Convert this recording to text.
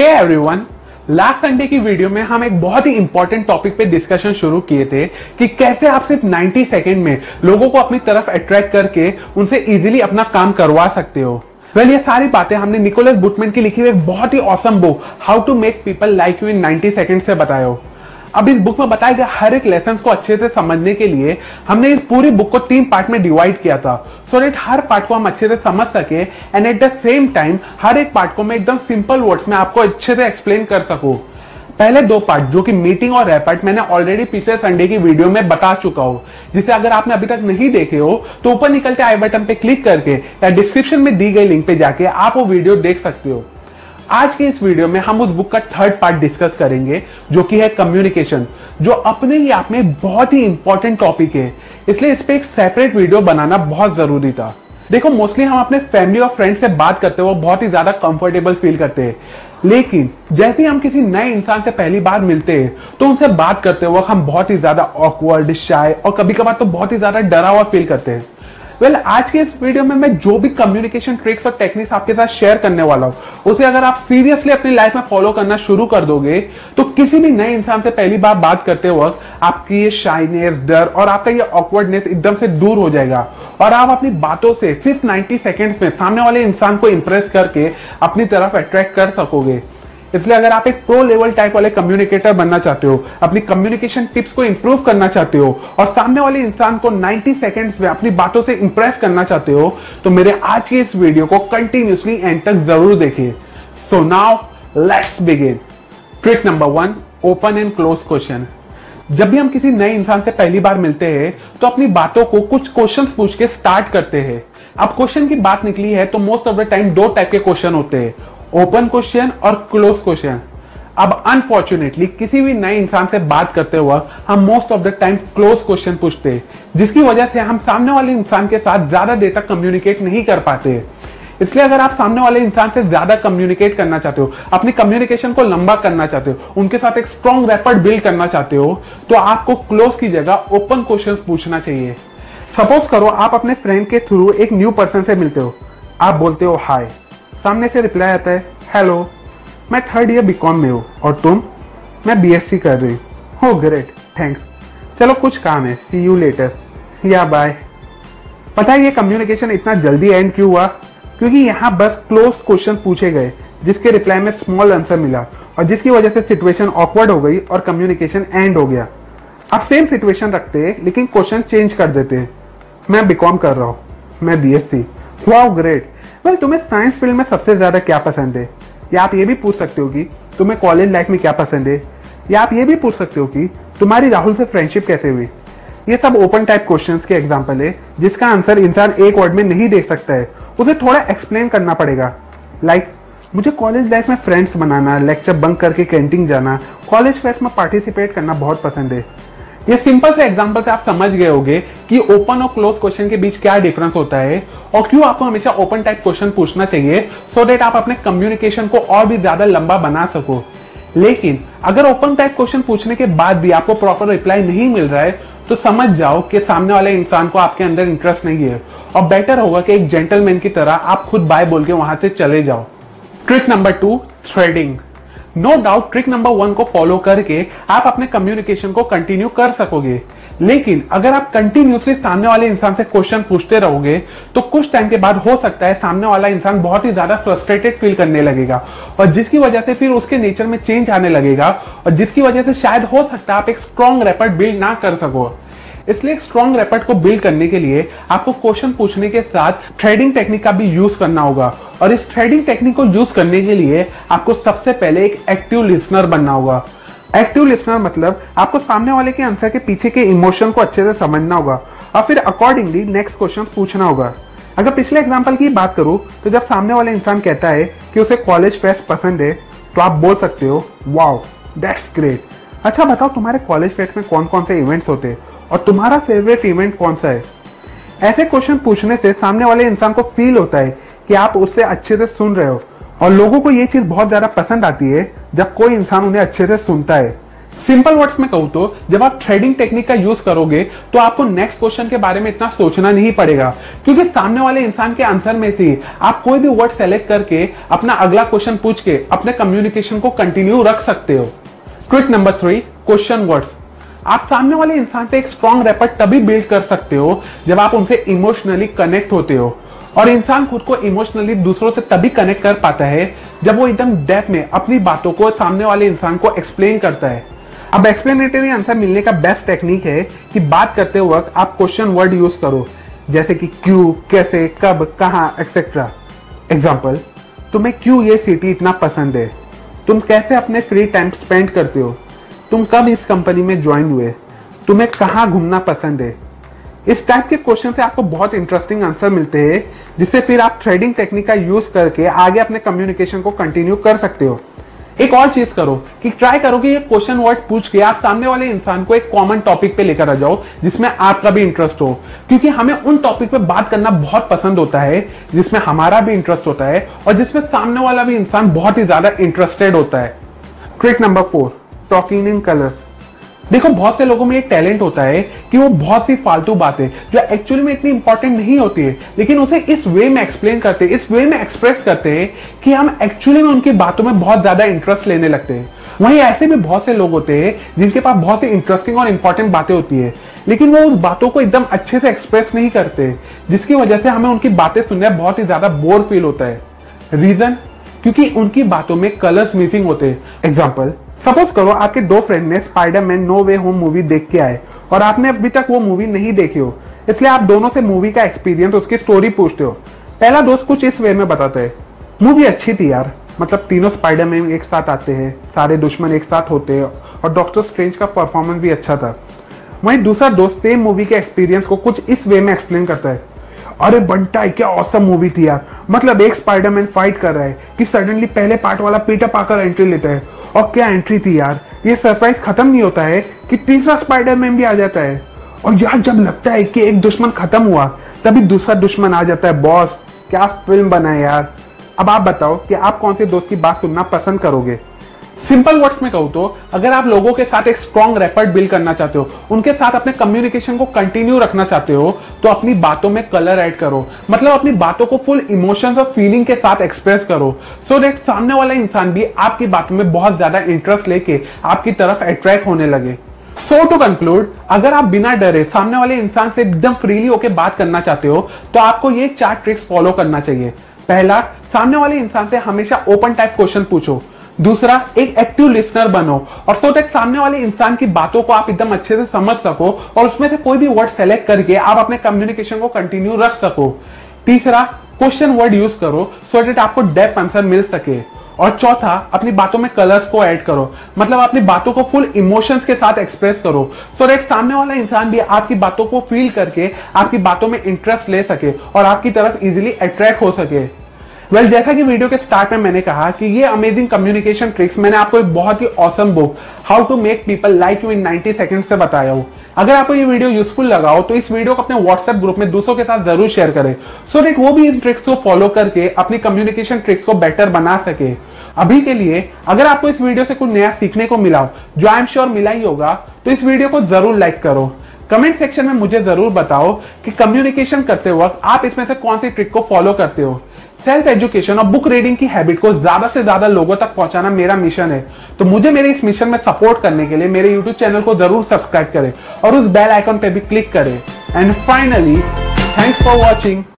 हे everyone, last Sunday की video में हम एक बहुत ही इंपॉर्टेंट टॉपिक पे डिस्कशन शुरू किए थे कि कैसे आप सिर्फ 90 सेकंड में लोगों को अपनी तरफ अट्रैक्ट करके उनसे इजीली अपना काम करवा सकते हो। वेल, ये सारी बातें हमने निकोलस बुथमैन की लिखी हुई एक बहुत ही awesome book how to make people like you in 90 second से बताया। अब इस बुक में बताया गया हर एक लेसन को अच्छे से समझने के लिए हमने इस पूरी बुक को 3 पार्ट में डिवाइड किया था, सो दैट हर पार्ट को हम अच्छे से समझ सके and at the same time हर एक पार्ट को मैं एकदम सिंपल वर्ड्स में आपको अच्छे से एक्सप्लेन कर सकूं। पहले 2 पार्ट जो कि मीटिंग और रैपअप मैंने ऑलरेडी पिछले संडे की वीडियो में बता चुका हूं, जिसे अगर आपने अभी तक नहीं देखे हो तो ऊपर निकलते आई बटन पे क्लिक करके या डिस्क्रिप्शन में दी गई लिंक पे जाके आप वो वीडियो देख सकते हो। आज के इस वीडियो में हम उस बुक का 3rd पार्ट डिस्कस करेंगे जो कि है कम्युनिकेशन, जो अपने ही आप में बहुत ही इंपॉर्टेंट टॉपिक है, इसलिए इस पे एक सेपरेट वीडियो बनाना बहुत जरूरी था। देखो, मोस्टली हम अपने फैमिली और फ्रेंड से बात करते हुए बहुत ही ज्यादा कंफर्टेबल फील करते हैं, लेकिन जैसे ही हम किसी नए इंसान से पहली बार मिलते हैं तो उनसे बात करते वक्त हम बहुत ही ज्यादा ऑकवर्ड, शाय और कभी कभार तो बहुत ही ज्यादा डरा हुआ फील करते हैं। वेल, आज के इस वीडियो में मैं जो भी कम्युनिकेशन ट्रिक्स और टेक्निक्स आपके साथ शेयर करने वाला हूं उसे अगर आप सीरियसली अपनी लाइफ में फॉलो करना शुरू कर दोगे तो किसी भी नए इंसान से पहली बार बात करते वक्त आपकी ये शाइनेस, डर और आपका ये ऑकवर्डनेस एकदम से दूर हो जाएगा और आप अपनी बातों से सिर्फ 90 सेकेंड्स में सामने वाले इंसान को इंप्रेस करके अपनी तरफ अट्रैक्ट कर सकोगे। इसलिए अगर आप एक प्रो लेवल टाइप वाले कम्युनिकेटर बनना चाहते हो, अपनी कम्युनिकेशन टिप्स को इंप्रूव करना चाहते हो और सामने वाले इंसान को 90 सेकंड्स में अपनी बातों से इंप्रेस करना चाहते हो तो मेरे आज के इस वीडियो को कंटिन्यूसली एंड तक जरूर देखिए। So now let's begin. Trick number 1, open and close question. जब भी हम किसी नए इंसान से पहली बार मिलते हैं तो अपनी बातों को कुछ क्वेश्चन पूछ के स्टार्ट करते हैं। अब क्वेश्चन की बात निकली है तो most of the time 2 type के क्वेश्चन होते हैं, ओपन क्वेश्चन और क्लोज क्वेश्चन। अब अनफॉर्चुनेटली किसी भी नए इंसान से बात करते हुए हम most of the time close question पूछते हैं, जिसकी वजह से हम सामने वाले इंसान के साथ ज्यादा देर तक कम्युनिकेट नहीं कर पाते। इसलिए अगर आप सामने वाले इंसान से ज्यादा कम्युनिकेट करना चाहते हो, अपनी कम्युनिकेशन को लंबा करना चाहते हो, उनके साथ एक स्ट्रॉन्ग रैपर बिल्ड करना चाहते हो तो आपको क्लोज की जगह ओपन क्वेश्चन पूछना चाहिए। सपोज करो आप अपने फ्रेंड के थ्रू एक न्यू पर्सन से मिलते हो, आप बोलते हो हाय, सामने से रिप्लाई आता है हेलो, मैं 3rd ईयर बीकॉम में हूँ और तुम? मैं बीएससी कर रही हूँ। ओह ग्रेट, थैंक्स, चलो कुछ काम है, सी यू लेटर या बाय। पता है ये कम्युनिकेशन इतना जल्दी एंड क्यों हुआ? क्योंकि यहाँ बस क्लोज क्वेश्चन पूछे गए जिसके रिप्लाई में स्मॉल आंसर मिला और जिसकी वजह से सिचुएशन ऑकवर्ड हो गई और कम्युनिकेशन एंड हो गया। आप सेम सिचुएशन रखते हैं लेकिन क्वेश्चन चेंज कर देते हैं, मैं बीकॉम कर रहा हूँ, मैं बीएससी। वाओ ग्रेट, वेल तुम्हें साइंस फील्ड में सबसे ज़्यादा क्या पसंद है? या आप ये भी पूछ सकते हो कि तुम्हें कॉलेज लाइफ में क्या पसंद है, या आप ये भी पूछ सकते हो कि तुम्हारी राहुल से फ्रेंडशिप कैसे हुई। ये सब ओपन टाइप क्वेश्चंस के एग्जांपल है जिसका आंसर इंसान एक वर्ड में नहीं दे सकता है, उसे थोड़ा एक्सप्लेन करना पड़ेगा। लाइक मुझे कॉलेज लाइफ में फ्रेंड्स बनाना, लेक्चर बंक करके कैंटीन जाना, कॉलेज फेस्ट में पार्टिसिपेट करना बहुत पसंद है। ये सिंपल से एग्जांपल से आप समझ गए होंगे कि ओपन और क्लोज क्वेश्चन के बीच क्या डिफरेंस होता है और क्यों आपको हमेशा ओपन टाइप क्वेश्चन पूछना चाहिए, सो दैट आप अपने कम्युनिकेशन को और भी ज्यादा लंबा बना सको। लेकिन अगर ओपन टाइप क्वेश्चन पूछने के बाद भी आपको प्रॉपर रिप्लाई नहीं मिल रहा है तो समझ जाओ कि सामने वाले इंसान को आपके अंदर इंटरेस्ट नहीं है और बेटर होगा कि एक जेंटलमैन की तरह आप खुद बाय बोल के वहां से चले जाओ। Trick number 2, threading. No doubt trick number 1 को फॉलो करके आप अपने कम्युनिकेशन को कंटिन्यू कर सकोगे, लेकिन अगर आप कंटिन्यूसली सामने वाले इंसान से क्वेश्चन पूछते रहोगे तो कुछ टाइम के बाद हो सकता है सामने वाला इंसान बहुत ही ज्यादा फ्रस्ट्रेटेड फील करने लगेगा और जिसकी वजह से फिर उसके नेचर में चेंज आने लगेगा और जिसकी वजह से शायद हो सकता है आप एक स्ट्रॉन्ग रैपर बिल्ड ना कर सको। इसलिए स्ट्रॉन्ग रैपर को बिल्ड करने के लिए आपको क्वेश्चन पूछने के साथ थ्रेडिंग टेक्निक का भी यूज करना होगा और इस थ्रेडिंग टेक्निक को यूज करने के लिए आपको सबसे पहले एक एक्टिव लिसनर बनना होगा। एक्टिव लिसनर मतलब आपको सामने वाले के आंसर के पीछे के इमोशन को अच्छे से समझना होगा और फिर अकॉर्डिंगली नेक्स्ट क्वेश्चन पूछना होगा। अगर पिछले एग्जाम्पल की बात करूं तो जब सामने वाला इंसान कहता है कि उसे कॉलेज फेस्ट पसंद है तो आप बोल सकते हो वाओ दैट्स ग्रेट, अच्छा बताओ तुम्हारे कॉलेज फेस्ट में कौन कौन से इवेंट्स होते हैं और तुम्हारा फेवरेट इवेंट कौन सा है। ऐसे क्वेश्चन पूछने से सामने वाले इंसान को फील होता है कि आप उससे अच्छे से सुन रहे हो और लोगों को ये चीज़ बहुत ज़्यादा पसंद आती है जब कोई इंसान उन्हें अच्छे से सुनता है। सिंपल वर्ड्स में कहूं तो जब आप थ्रेडिंग टेक्निक का यूज करोगे तो आपको नेक्स्ट क्वेश्चन के बारे में इतना सोचना नहीं पड़ेगा, क्योंकि सामने वाले इंसान के आंसर में से आप कोई भी वर्ड सेलेक्ट करके अपना अगला क्वेश्चन पूछ के अपने कम्युनिकेशन को कंटिन्यू रख सकते हो। Trick number 3, question words. आप सामने वाले इंसान से एक स्ट्रॉन्ग रैपर तभी बिल्ड कर सकते हो जब आप उनसे इमोशनली कनेक्ट होते हो, और इंसान खुद को इमोशनली दूसरों से तभी कनेक्ट कर पाता है जब वो एकदम डेप्थ में अपनी बातों को सामने वाले इंसान को एक्सप्लेन करता है। अब एक्सप्लेनेटरी आंसर मिलने का बेस्ट टेक्निक है कि बात करते वक्त आप क्वेश्चन वर्ड यूज करो, जैसे कि क्यों, कैसे, कब, कहां, एक्सेट्रा। एग्जाम्पल, तुम्हें क्यों ये सिटी इतना पसंद है? तुम कैसे अपने फ्री टाइम स्पेंड करते हो? तुम कब इस कंपनी में ज्वाइन हुए? तुम्हें कहाँ घूमना पसंद है? इस टाइप के क्वेश्चन से आपको बहुत इंटरेस्टिंग आंसर मिलते हैं, जिससे फिर आप थ्रेडिंग टेक्निक का यूज करके आगे अपने कम्युनिकेशन को कंटिन्यू कर सकते हो। एक और चीज करो कि ट्राई करो कि ये क्वेश्चन वर्ड पूछ के आप सामने वाले इंसान को एक कॉमन टॉपिक पे लेकर आ जाओ जिसमें आपका भी इंटरेस्ट हो, क्योंकि हमें उन टॉपिक पे बात करना बहुत पसंद होता है जिसमें हमारा भी इंटरेस्ट होता है और जिसमें सामने वाला भी इंसान बहुत ही ज्यादा इंटरेस्टेड होता है। Trick number 4, talking in colours. देखो, बहुत से लोगों में ये टैलेंट होता है कि वो बहुत सी फालतू बातें जो एक्चुअली में इतनी इंपॉर्टेंट नहीं होती है, लेकिन उसे इस वे में एक्सप्लेन करते हैं, इस वे में एक्सप्रेस करते हैं कि हम एक्चुअली में उनकी बातों में बहुत ज्यादा इंटरेस्ट लेने लगते हैं। वहीं ऐसे भी बहुत से लोग होते हैं जिनके पास बहुत सी इंटरेस्टिंग और इंपॉर्टेंट बातें होती है, लेकिन वो उस बातों को एकदम अच्छे से एक्सप्रेस नहीं करते, जिसकी वजह से हमें उनकी बातें सुनने बहुत ही ज्यादा बोर फील होता है। रीजन, क्योंकि उनकी बातों में कलर्स मिसिंग होते हैं। एग्जाम्पल, सपोज करो आपके दो फ्रेंड ने Spiderman no way home movie देख के आए और आपने अभी तक वो मूवी नहीं देखी हो, इसलिए आप दोनों से मूवी का एक्सपीरियंस, उसकी स्टोरी पूछते हो। पहला दोस्त कुछ इस वे में बताता है, मूवी अच्छी थी यार, मतलब तीनों स्पाइडरमैन एक साथ आते हैं, सारे दुश्मन एक साथ होते हैं और डॉक्टर स्ट्रेंज का परफॉर्मेंस भी अच्छा था। वहीं दूसरा दोस्त सेम मूवी के एक्सपीरियंस को कुछ इस वे में एक्सप्लेन करता है, अरे बंटा क्या ऑसम मूवी थी यार, मतलब एक स्पाइडरमैन फाइट कर रहा है कि सडनली पहले पार्ट वाला पीटर पार्कर एंट्री लेता है, और क्या एंट्री थी यार, ये सरप्राइज खत्म नहीं होता है कि तीसरा स्पाइडरमैन भी आ जाता है, और यार जब लगता है कि एक दुश्मन खत्म हुआ तभी दूसरा दुश्मन आ जाता है। बॉस क्या फिल्म बनाए यार। अब आप बताओ कि आप कौन से दोस्त की बात सुनना पसंद करोगे? सिंपल वर्ड्स में कहूं तो अगर आप लोगों के साथ एक स्ट्रॉन्ग रैपर बिल्ड करना चाहते हो, उनके साथ अपने कम्युनिकेशन को कंटिन्यू रखना चाहते हो, तो अपनी बातों में कलर ऐड करो, मतलब अपनी बातों को फुल इमोशंस और फीलिंग के साथ एक्सप्रेस करो, सो दैट सामने वाला इंसान भी आपकी बातों में बहुत ज्यादा इंटरेस्ट लेके आपकी तरफ अट्रैक्ट होने लगे। सो टू कंक्लूड, अगर आप बिना डरे सामने वाले इंसान से एकदम फ्रीली होकर बात करना चाहते हो तो आपको ये 4 ट्रिक्स फॉलो करना चाहिए। पहला, सामने वाले इंसान से हमेशा ओपन टाइप क्वेश्चन पूछो। दूसरा, एक एक्टिव लिसनर बनो और सो दैट सामने वाले इंसान की बातों को आप एकदम अच्छे से समझ सको और उसमें से कोई भी वर्ड सेलेक्ट करके आप अपने कम्युनिकेशन को कंटिन्यू रख सको। तीसरा, क्वेश्चन वर्ड यूज करो सो दैट आपको डेप्थ आंसर मिल सके। और चौथा, अपनी बातों में कलर्स को ऐड करो, मतलब अपनी बातों को फुल इमोशंस के साथ एक्सप्रेस करो, सो दैट सामने वाला इंसान भी आपकी बातों को फील करके आपकी बातों में इंटरेस्ट ले सके और आपकी तरफ इजिली अट्रैक्ट हो सके। वेल, जैसा कि वीडियो के स्टार्ट में मैंने कहा कि ये अमेजिंग कम्युनिकेशन ट्रिक्स मैंने आपको एक बहुत ही awesome book how to make people like you in 90 second से बताया हूँ। अगर आपको ये वीडियो यूजफुल लगा हो तो इस वीडियो को अपने व्हाट्सएप ग्रुप में दूसरों के साथ जरूर शेयर करें, सो दैट वो भी इन ट्रिक्स को फॉलो करके अपनी कम्युनिकेशन ट्रिक्स को बेटर बना सके। अभी के लिए अगर आपको इस वीडियो से कुछ नया सीखने को मिला हो, जो आई एम श्योर मिला ही होगा, तो इस वीडियो को जरूर लाइक करो। कमेंट सेक्शन में मुझे जरूर बताओ कि कम्युनिकेशन करते वक्त आप इसमें से कौन सी ट्रिक को फॉलो करते हो। सेल्फ एजुकेशन और बुक रीडिंग की हैबिट को ज्यादा से ज्यादा लोगों तक पहुंचाना मेरा मिशन है, तो मुझे मेरे इस मिशन में सपोर्ट करने के लिए मेरे YouTube चैनल को जरूर सब्सक्राइब करें और उस बेल आइकन पे भी क्लिक करें। And finally, thanks for watching.